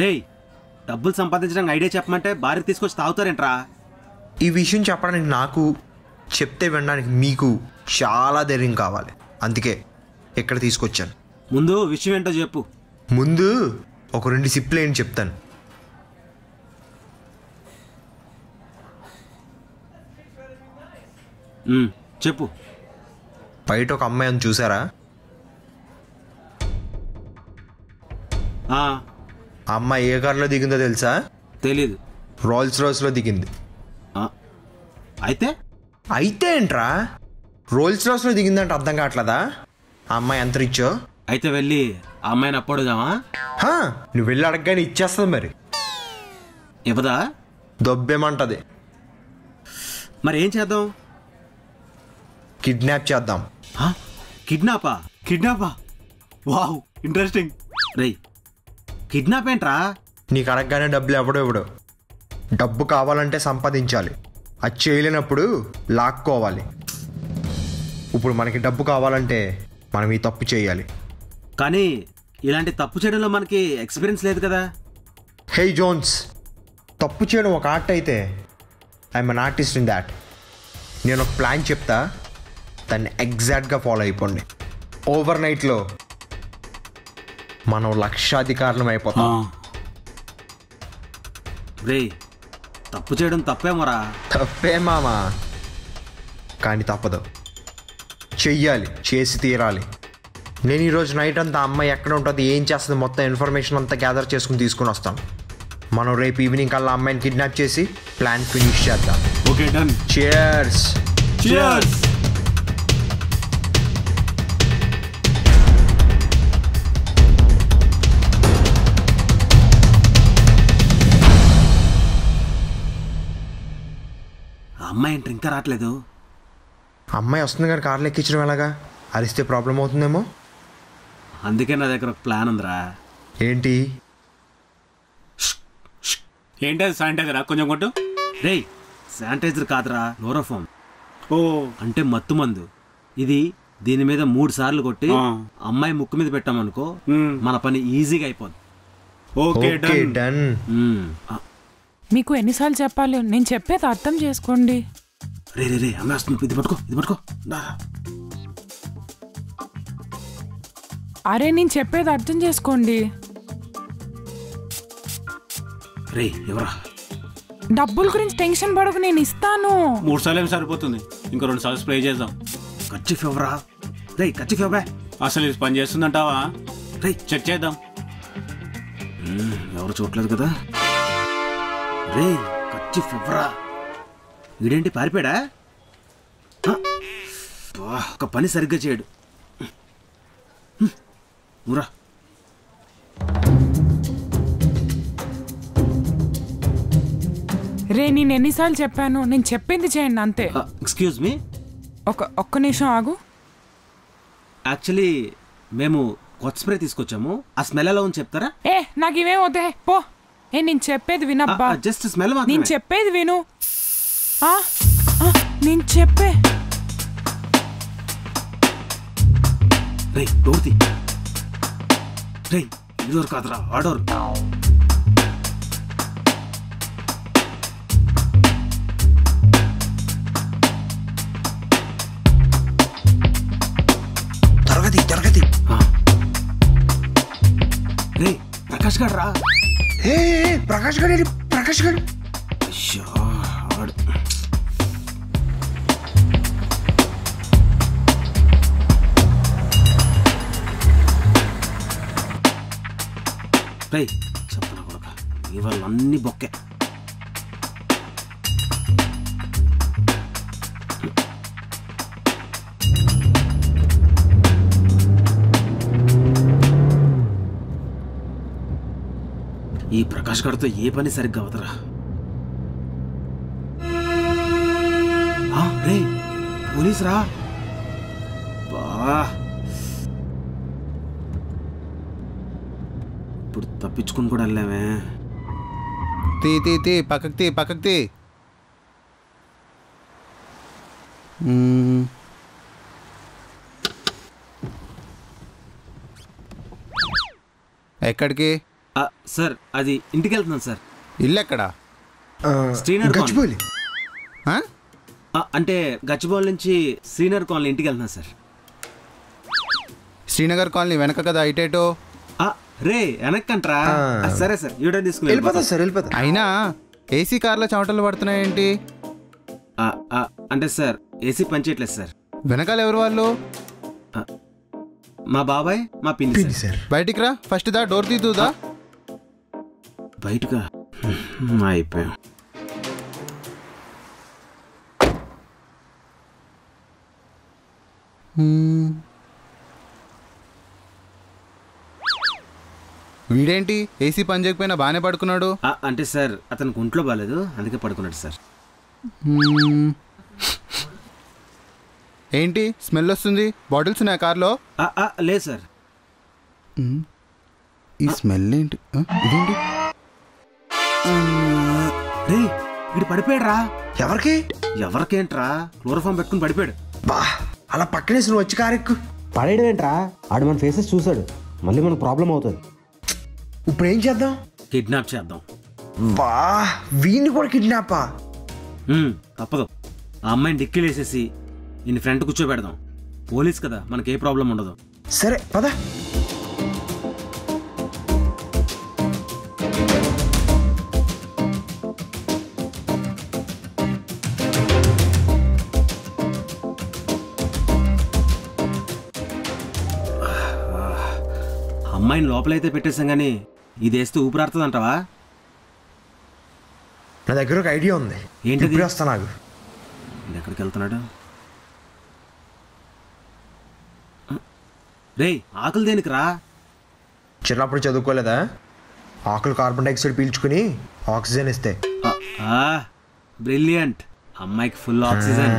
రే డబ్బులు సంపాదించడానికి ఐడియా చెప్పమంటే బారికి తీసుకొచ్చి తాగుతారేంట్రా? ఈ విషయం చెప్పడానికి నాకు చెప్తే వినడానికి మీకు చాలా ధైర్యం కావాలి, అందుకే ఇక్కడ తీసుకొచ్చాను. ముందు విషయం ఏంటో చెప్పు. ముందు ఒక రెండు సిప్లు ఏంటి చెప్తాను. చెప్పు. బయట ఒక అమ్మాయిని చూసారా? అమ్మాయి ఏ కార్లో దిగిందో తెలుసా? తెలీదు. రోల్స్ రాయిస్లో దిగింది. అయితే అయితే ఏంట్రా రోల్స్ రాయిస్లో దిగిందంటే అర్థం కావట్లేదా? అమ్మాయి ఎంత ఇచ్చో? అయితే వెళ్ళి అమ్మాయిని అప్పుడుదామా? నువ్వు వెళ్ళి అడగగానే ఇచ్చేస్తుంది. మరి ఇవ్వదా? దొబ్బేమంటది. మరి ఏం చేద్దాం? కిడ్నాప్ చేద్దాం. కిడ్నాపా? కిడ్నాపా? Wow, interesting. రే కిడ్నాప్ ఏంట్రా? నీకు అడగగానే డబ్బులు ఎవడో ఇవ్వడు. డబ్బు కావాలంటే సంపాదించాలి, అది చేయలేనప్పుడు లాక్కోవాలి. ఇప్పుడు మనకి డబ్బు కావాలంటే మనం ఈ తప్పు చేయాలి. కానీ ఇలాంటి తప్పు చేయడంలో మనకి ఎక్స్పీరియన్స్ లేదు కదా. హే జోన్స్, తప్పు చేయడం ఒక ఆర్ట్ అయితే I'm an artist in that. నేను ఒక ప్లాన్ చెప్తా, దాన్ని ఎగ్జాక్ట్గా ఫాలో అయిపోండి. ఓవర్ నైట్లో మనం లక్షాధికారులం అయిపోతాం. రే తప్పు చేయడం తప్పేమోరా? తప్పే మామా, కానీ తప్పదు, చెయ్యాలి, చేసి తీరాలి. నేను ఈరోజు నైట్ అంతా అమ్మాయి ఎక్కడ ఉంటుంది, ఏం చేస్తుంది మొత్తం ఇన్ఫర్మేషన్ అంతా గ్యాదర్ చేసుకుని తీసుకుని వస్తాం. మనం రేపు ఈవినింగ్ కల్లా అమ్మాయిని కిడ్నాప్ చేసి ప్లాన్ ఫినిష్ చేద్దాం. Okay, done. చియర్స్. చియర్స్. అమ్మాయి ఏంటి ఇంకా రావట్లేదు? అమ్మాయి వస్తుంది కానీ కార్లు ఎక్కించడం ఎలాగా? అరిస్తే ప్రాబ్లం అవుతుందేమో. అందుకే నా దగ్గర ఒక ప్లాన్ ఉందిరా. ఏంటి? ఏంటది? శానిటైజరా? కొంచెం కొట్టు. రే శానిటైజర్ కాదురా, క్లోరోఫామ్. ఓ అంటే మత్తు మందు. ఇది దీని మీద 3 సార్లు కొట్టి అమ్మాయి ముక్కు మీద పెట్టామనుకో, మన పని ఈజీగా అయిపోద్ది. Okay, done. మీకు ఎన్నిసార్లు చెప్పాలి? నేను చెప్పేది అర్థం చేసుకోండి. రే రే రే అమ్మాయి వస్తుంది, ఇది పట్టుకో, ఇది పట్టుకో. అరే నేను చెప్పేది అర్థం చేసుకోండి. రే ఎవరా? డబ్బుల గురించి టెన్షన్ పడకు, నేను ఇస్తాను. 3 సార్లు ఏం సరిపోతుంది, ఇంకా 2 సార్లు స్ప్రే చేద్దాం. ఖర్చు ఫేవరా? రే ఖర్చు ఫేవరా? అసలు ఇది పని చేస్తుందంటావా? రే చెక్ చేద్దాం. ఎవరు చూడలేదు కదా. రే ఖర్చు ఫేవరా? వీడేంటి పారిపోయాడా? ఒక పని సరిగ్గా చేయడు. ఊరా రే నేను ఎన్నిసార్లు చెప్పాను, నేను చెప్పింది చేయండి అంతే. ఎక్స్క్యూజ్ మీ, ఒక్క నిమిషం ఆగు. యాక్చువల్లీ మేము కొత్త స్ప్రే తీసుకొచ్చాము, ఆ స్మెల్ ఎలా ఉంది చెప్తారా? ఏ నాకు ఇవేం వద్దే, పో. ఏ నేను చెప్పేది వినబ్బా, జస్ట్ స్మెల్. నేను చెప్పేది విను. నేను చెప్పే. రే డోర్తి. రే ఇదోర్ కాదురా, ఆడోర్. తరగతి తరగతి. రే ప్రకాష్ గారు రా. ఏ ప్రకాష్ గారు, ప్రకాష్ గారు. చెప్పనా కొడక, ఇవాళ అన్ని బొక్కే. ఈ ప్రకాష్ గారితో ఏ పని సరిగ్గా అవతరా? రే పోలీస్ రా. ఇప్పుడు తప్పించుకుని కూడా వెళ్ళామే. తీ తీ తీ, పక్కకి తీ, పక్కకి తీ. ఎక్కడికి? सर अभी इंटर सर इल्लेक्कड़ा श्रीनगर गच्चिबौली अंटे गच्चिबौली नुंची श्रीनगर कॉलनी इंटर सर श्रीनगर कॉलनी वेनक कदा इटेटो रे वेनक्कंट्रा सरे सर यूटर्न तीसुकुनि वेल्लिपोता सर वेल्लिपोता अयिना एसी कार्ल चमटलु पडुतुन्नायेंटि अंटे सर एसी पंचेयट्लेदु सर वेनकाल एवरु वाळ्ळु మా బాబాయ్ మా పిన్ని సార్ బయటికి రా ఫస్ట్ దా డోర్ తీదుదా బయటికి మై పే వీడేంటి ఏసీ పని చేయకపోయినా బానే పడుకున్నాడు అంటే సార్ అతనికి ఒంట్లో బాలేదు అందుకే పడుకున్నాడు సార్ ఏంటి స్మెల్ వస్తుంది బాటిల్స్ నా కార్లో లే సార్ ఈ స్మెల్ ఏంటి ఇదేంటి రే ఇది పడిపోయాడురా ఎవర్కేంట్రా క్లోరోఫామ్ పెట్టుకొని పడిపోయాడు బా అలా పక్కనేసి ను వచ్చి కారెక్కు పడేయడమేంట్రా ఆడు మన ఫేసెస్ చూసాడు మళ్ళీ మనకు ప్రాబ్లం అవుతది ఇప్పుడు ఏం చేద్దాం కిడ్నాప్ చేద్దాం బా వీని కూడా కిడ్నాపా తప్పదు ఆ అమ్మాయిని డిక్కిలేసేసి इन फ्रंट కూర్చోబెడదాం పోలీస్ కదా మనకి ఏ ప్రాబ్లం ఉండదు సరే పద అమ్మాయిని లోపలైతే పెట్టేసాం గానీ ఇదేస్తే ఊపిరాడుతుందంటావా నా దగ్గర ఒక ఐడియా ఉంది ఏంటి తీస్తా నాకు నేను ఎక్కడికి వెళ్తున్నాడు రే ఆకలి దేనికి రా చిన్నప్పుడు చదువుకోలేదా ఆకలి కార్బన్ డైఆక్సైడ్ పీల్చుకొని ఆక్సిజన్ ఇస్తే ఆ బ్రిలియంట్ అమ్మాయికి ఫుల్ ఆక్సిజన్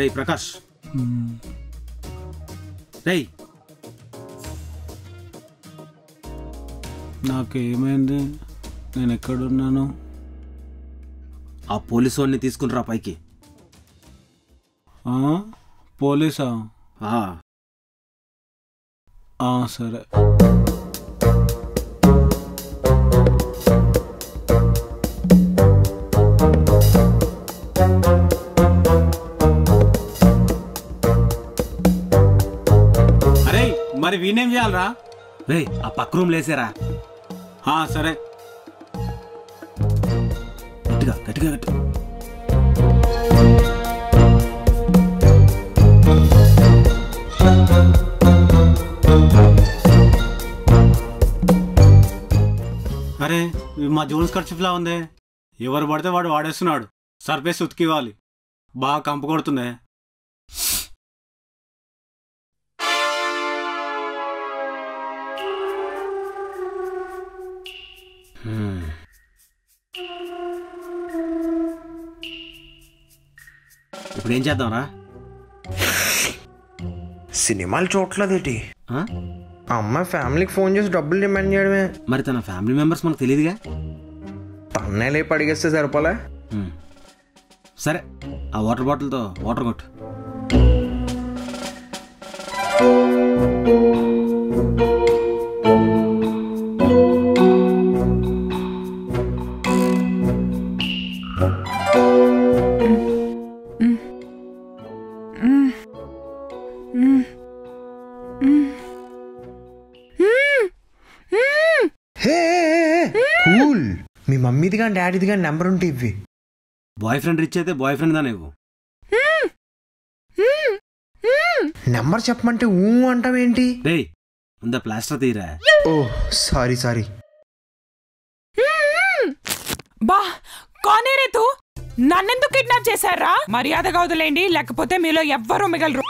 రే ప్రకాష్ రే నాకేమైంది నేను ఎక్కడ ఉన్నాను ఆ పోలీసుని తీసుకురా పైకి ఆ పోలీసా ఆ ఆ సరే అరే మరి వీనేం చేయాలరా రే ఆ పక్క రూమ్ లేసేరా हाँ सर गट्टिगा गट्टिगा अरे मा जोन्स कर्चिफ्ला उंदे एवर पड़ते वाडु वाडेस्तुन्नाडु सर्फेस उतिकिवाली बागा कंप कोडुतुंदे ఇప్పుడేం చేద్దాంరా సినిమాలు చూడలేదేటి అమ్మ ఫ్యామిలీకి ఫోన్ చేసి డబ్బులు డిమాండ్ చేయడమే మరి తన ఫ్యామిలీ మెంబర్స్ మనకు తెలియదుగా తన్నే లేపి అడిగేస్తే సరిపోలే సరే ఆ వాటర్ బాటిల్తో వాటర్ కొట్టు డాడీది గా నంబర్ ఉంటే ఇవ్వి బాయ్ ఫ్రెండ్ రిచ్ అయితే బాయ్ ఫ్రెండ్ దానే ఇవ్వు నంబర్ చెప్పమంటే ఊ అంటావేంటి రేయ్ ఉందా ప్లాస్టర్ తీరా ఓ సారీ సారీ బా కోనే రే తు నన్నెందుకు కిడ్నాప్ చేశారా మర్యాదగా వదిలేండి లేకపోతే మీలో ఎవ్వరూ మిగలరు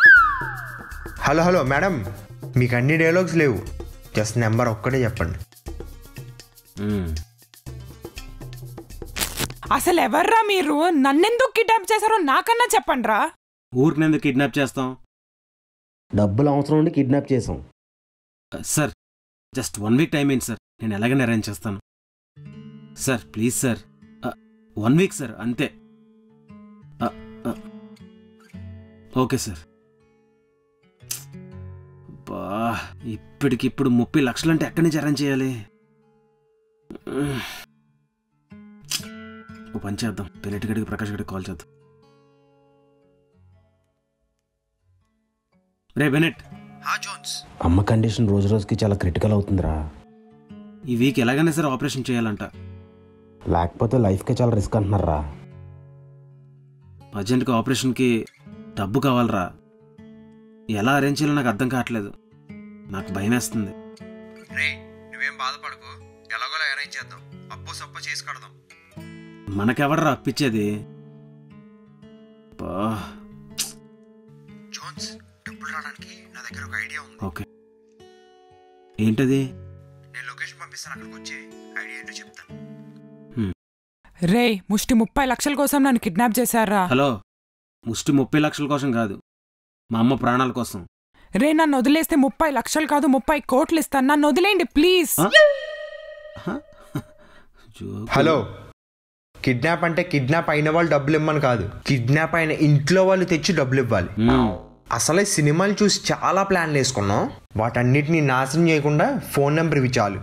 హలో హలో మేడం మీకు అన్ని డైలాగ్స్ లేవు జస్ట్ నంబర్ ఒక్కటే చెప్పండి అసలు ఎవర్రా మీరు నన్నెందుకు కిడ్నాప్ చేశారో నాకన్నా చెప్పండిరా ఊర్నెందుకు కిడ్నాప్ చేస్తాం డబ్బులు అవసరం ఉండి కిడ్నాప్ చేసాం సార్ జస్ట్ 1 వీక్ టైం ఏంటి సార్ నేను ఎలాగైనా అరేంజ్ చేస్తాను sir please sir 1 week sir ante okay sir ba ippidiki ippudu 30 lakhs lante ekkani arrange cheyali o panchadam pellet gadiki prakash gadiki call cheyadu रे Bennett हाँ Jones अम्मा condition रोज रोज की चला क्रिटिकल అవుతుందిరా ఈ వీక్ ఎలాగైనా సరే ఆపరేషన్ చేయాలంట లేకపోతే లైఫ్ కే చాలా రిస్క్ అంటున్నారా అర్జెంట్ గా ఆపరేషన్ కి డబ్బు కావాలరా ఎలా అరేంజ్ చేయాలో నాకు అర్థం కావట్లేదు నాకు భయమేస్తుంది రే నువ్వేం బాధపడకు ఎలాగోలా అరేంజ్ చేద్దాం అప్పు సప్ప చేసి కడదాం మనకెవడరా అప్పిచ్చేది బా జోన్స్ ओके रे मुष्टि 30 లక్షల కోసం నన్ను కిడ్నాప్ చేశారా హలో ముష్టి 30 లక్షల కోసం కాదు మా అమ్మ ప్రాణాల కోసం రే నన్ను వదిలేస్తే 30 లక్షలు కాదు 30 కోట్లు ఇస్తాను నన్ను వదిలేండి ప్లీజ్ హలో కిడ్నాప్ అంటే కిడ్నాప్ అయిన వాళ్ళు డబ్బులు ఇవ్వమని కాదు కిడ్నాప్ అయిన ఇంట్లో వాళ్ళు తెచ్చి డబ్బులు ఇవ్వాలి అసలే సినిమాలు చూసి చాలా ప్లాన్లు వేసుకున్నాం వాటన్నిటిని నాశనం చేయకుండా ఫోన్ నెంబర్ ఇవి చాలు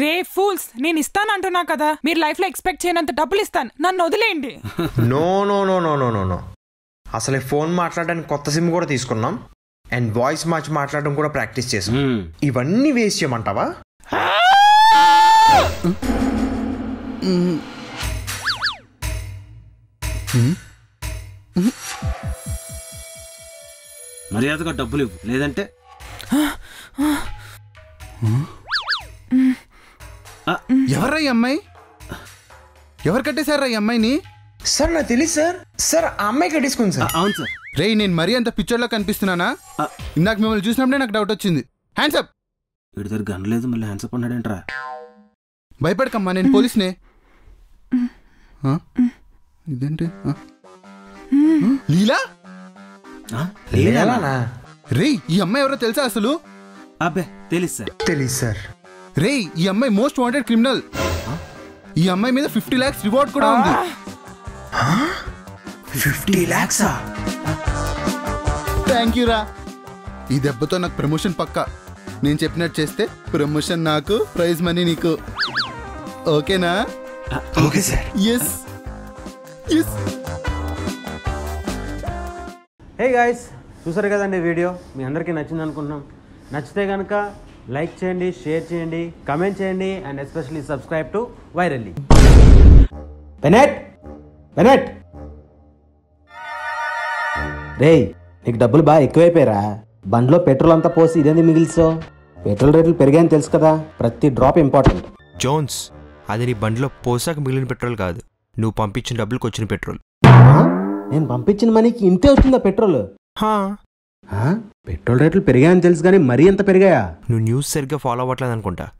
రే ఫూల్స్ నేను ఇస్తాను అంటున్నా కదా మీరు లైఫ్లో ఎక్స్పెక్ట్ చేయనంత డబ్బులు ఇస్తాను నన్ను వదిలేయండి no no no no no no no అసలే ఫోన్ మాట్లాడడానికి కొత్త సిమ్ కూడా తీసుకున్నాం అండ్ వాయిస్ మార్చి మాట్లాడడం కూడా ప్రాక్టీస్ చేసాం ఇవన్నీ వేస్ట్ చేయమంటావా మర్యాదగా డబ్బులు ఇవ్వు లేదంటే ఎవరా ఈ అమ్మాయి ఎవరు కట్టేశారా ఈ అమ్మాయిని సార్ నాకు తెలియదు సార్ సార్ ఆ అమ్మాయి కట్టేసుకుంది సార్ అవును సార్ రే నేను మరీ అంత పిక్చర్లో కనిపిస్తున్నానా ఇందాక మిమ్మల్ని చూసినప్పుడే నాకు డౌట్ వచ్చింది హ్యాండ్స్ అప్ వీడి దగ్గర గన్ లేదు మళ్ళీ హ్యాండ్స్ అప్ అన్నాడేంట్రా భయపడకమ్మా నేను పోలీసునే ఇదేంటి లీలా రే ఈ అమ్మాయి ఎవరో తెలుసా అసలు అబ్బే తెలుసు సార్ రే ఈ అమ్మాయి మోస్ట్ వాంటెడ్ క్రిమినల్ ఈ అమ్మాయి మీద 50 lakhs రివార్డ్ కూడా ఉంది 50 lakhs థ్యాంక్ యూ రా ఈ దెబ్బతో నాకు ప్రమోషన్ పక్కా నేను చెప్పినట్టు చేస్తే ప్రమోషన్ నాకు ప్రైజ్ మనీ నీకు ఓకేనా okay sir yes yes hey guys చూసారు కదండి వీడియో మీ అందరికీ నచ్చింది అనుకుంటున్నాం నచ్చితే కనుక లైక్ చేయండి షేర్ చేయండి కమెంట్ చేయండి and especially subscribe to virally Bennett Bennett రేయ్ నీకు డబ్బులు బాగా ఎక్కువైపోయారా బండ్లో పెట్రోల్ అంతా పోసి ఇదేంది మిగిల్సో పెట్రోల్ రేట్లు పెరిగాయని తెలుసు కదా ప్రతి డ్రాప్ ఇంపార్టెంట్ జోన్స్ అది నీ బండ్లో పోసాక మిగిలిన పెట్రోల్ కాదు నువ్వు పంపించిన డబ్బులకు వచ్చిన పెట్రోల్ నేను పంపించిన మనీకి ఇంతే వస్తుందా పెట్రోల్ పెట్రోల్ రేట్లు పెరిగాయని తెలుసు కానీ మరీ ఎంత పెరిగాయా నువ్వు న్యూస్ సరిగ్గా ఫాలో అవ్వట్లేదు అనుకుంటా